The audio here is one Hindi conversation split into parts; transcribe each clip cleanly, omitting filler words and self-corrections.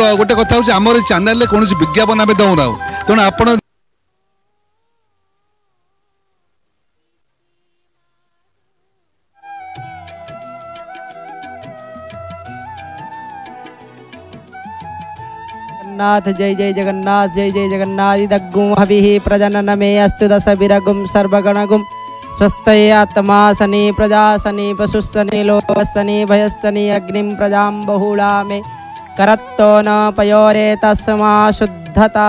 गोटे कथा हूँ आम चैनल में कौन विज्ञापन आम दौना तेणु आप नाथ जय जगन्नाथ जय जगन्नाथ दग्गुम हवि प्रजनन मे अस्तु दस विरगुम सर्वगणगुम स्वस्थ आत्मा सनी प्रजासनी पशुसनी लोकसनी भयसनी अग्निम प्रजां बहुला मे करत्तो न पयोरे तस्मा शुद्धता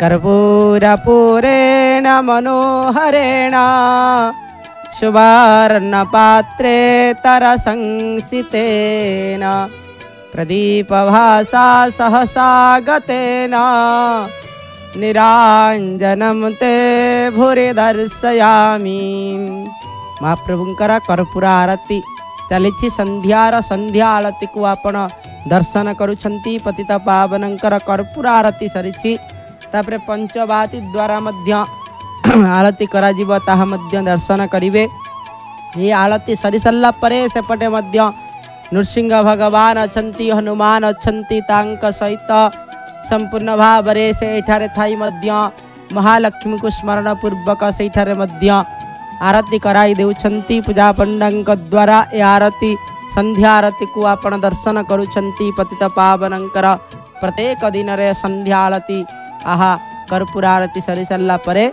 कर्पूरपूरेण मनोहरेण शुभार्ण पात्रे तरसंसितेन प्रदीप भाषा सहसा गतेना निरांजनम ते भूरि दर्शयामी। महाप्रभुंकर कर्पूर आरती चली संध्यार संध्या आरती को आपण दर्शन करुछंती। पतित पावनंकर कर्पूर आरती सरी तापर पंचवाती द्वारा मध्य आरती कराजिबो ताहा मध्य दर्शन करिवे। ये आरती सरी सल्ला परे सेपटे मध्य नृसिंह भगवान अछंती हनुमान अछंती तांक सहित संपूर्ण भाव से एठारे थाई मध्य महालक्ष्मी को स्मरण पूर्वक से एठारे मध्य आरती कराई देउछंती। पूजा पंडांक द्वारा ए आरती संध्या आरती को आपण दर्शन करुछंती। पतित पावनंकर प्रत्येक दिन रे संध्या आरती आहा कर्पूर आरती सरी सल्ला परे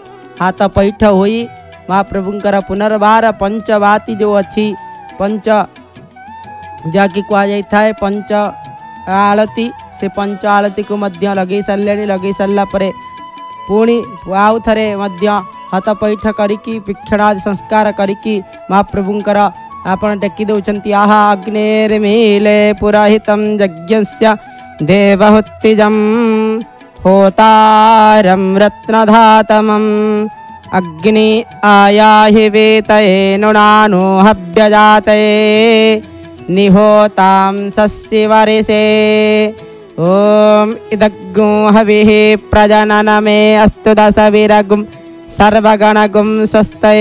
हाथ पैठ होई महाप्रभुंकर पुनर्वार पंचवाती जो अच्छी पंच जहाँकि कहुई थाए पंच आलती से पंच आलती को मध्य लगे सारे लगे सारा पर पुणी आउ थे हाथ पैठ करी भिक्षणादि संस्कार करी महाप्रभुंकर आपण टेकी दौरान आहा अग्निर्मीले पुरोहितं यज्ञस्य देवहुत्तिजं होतारं रत्नधातमं अग्नि आयाहि वेतये नुनानो हव्यजातये निहोतां सस्यवरिसे। ओम इदग्गु हविः प्रजननमे अस्तु दशविरगुं सर्वगणगुं स्वस्ते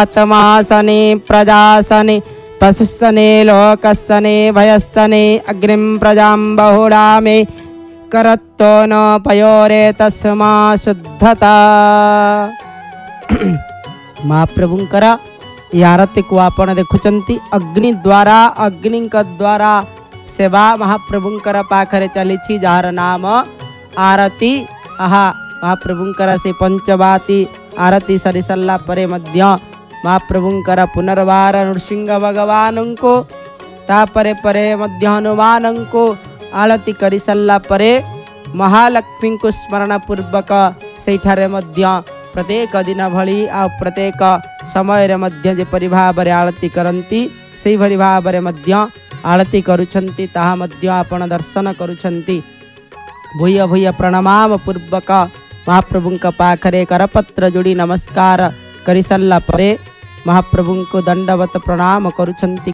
आत्मासने प्रजासने पशुसने लोकसने भयसने अग्निं प्रजां बहुलामे करत्तो न पयोरे तस्मा शुद्धता। महाप्रभुंकर ये आरती को आपण देखुंती अग्नि द्वारा सेवा महाप्रभुंकर पाखरे चली जार नाम आरती आहा महाप्रभुंकर से पंचवाती आरती सरी सल्ला परे मध्य महाप्रभुंकर पुनर्वार नृसिंह भगवान को तापरे परे मध्य हनुमान को आरती करी सल्ला परे महालक्ष्मी को स्मरण पूर्वक से मध्य प्रत्येक दिन भली आ प्रत्येक समय मध्य जेपरि भाव आरती करती से भली भाव मध्य आरती करुछंती ताहा मध्य आपण दर्शन करुछंती। भूय भूय प्रणाम पूर्वक महाप्रभुंक पाखरे करपत्र जोड़ी नमस्कार करिसल्ला परे महाप्रभुंक दंडवत प्रणाम करुछंती।